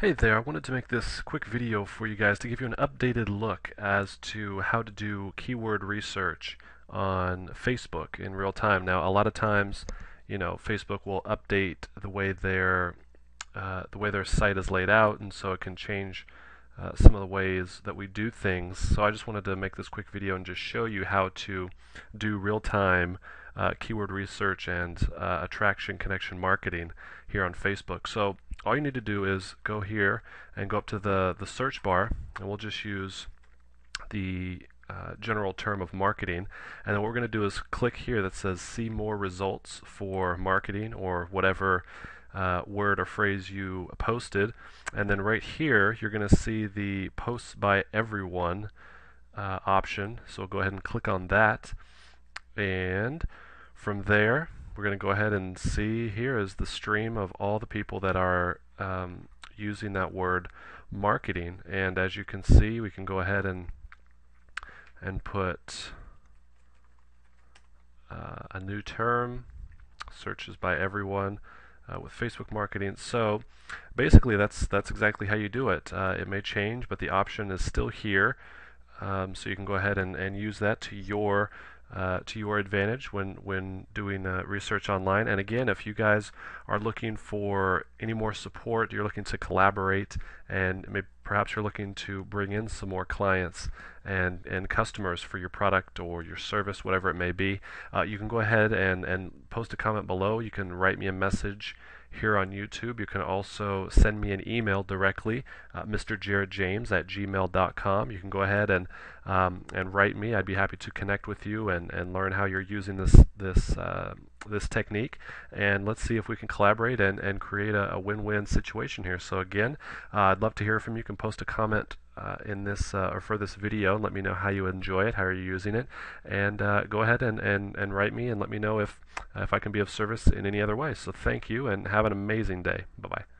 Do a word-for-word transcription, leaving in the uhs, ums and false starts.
Hey there, I wanted to make this quick video for you guys to give you an updated look as to how to do keyword research on Facebook in real time. Now, a lot of times, you know, Facebook will update the way their uh, the way their site is laid out, and so it can change uh, some of the ways that we do things. So I just wanted to make this quick video and just show you how to do real-time uh, keyword research and uh, attraction connection marketing here on Facebook. So all you need to do is go here and go up to the the search bar, and we'll just use the uh, general term of marketing, and then what we're going to do is click here that says see more results for marketing, or whatever uh, word or phrase you posted. And then right here you're going to see the posts by everyone uh, option, so go ahead and click on that. And from there we're going to go ahead and see here is the stream of all the people that are um, using that word marketing. And as you can see, we can go ahead and and put uh, a new term, searches by everyone uh, with Facebook marketing. So basically that's that's exactly how you do it. Uh, it may change, but the option is still here, um, so you can go ahead and, and use that to your Uh, to your advantage when when doing uh, research online. And again, if you guys are looking for any more support, you're looking to collaborate, and maybe perhaps you're looking to bring in some more clients and and customers for your product or your service, whatever it may be, uh, you can go ahead and and post a comment below. You can write me a message here on YouTube. You can also send me an email directly, uh, Mister Jared James at gmail dot com. You can go ahead and um, and write me. I'd be happy to connect with you and and learn how you're using this this uh, this technique, and let's see if we can collaborate and and create a, a win-win situation here. So again, uh, I'd love to hear from you. You can post a comment uh, in this uh, or for this video. Let me know how you enjoy it, how are you using it, and uh, go ahead and, and and write me and let me know if if I can be of service in any other way. So thank you, and have an amazing day. Bye-bye.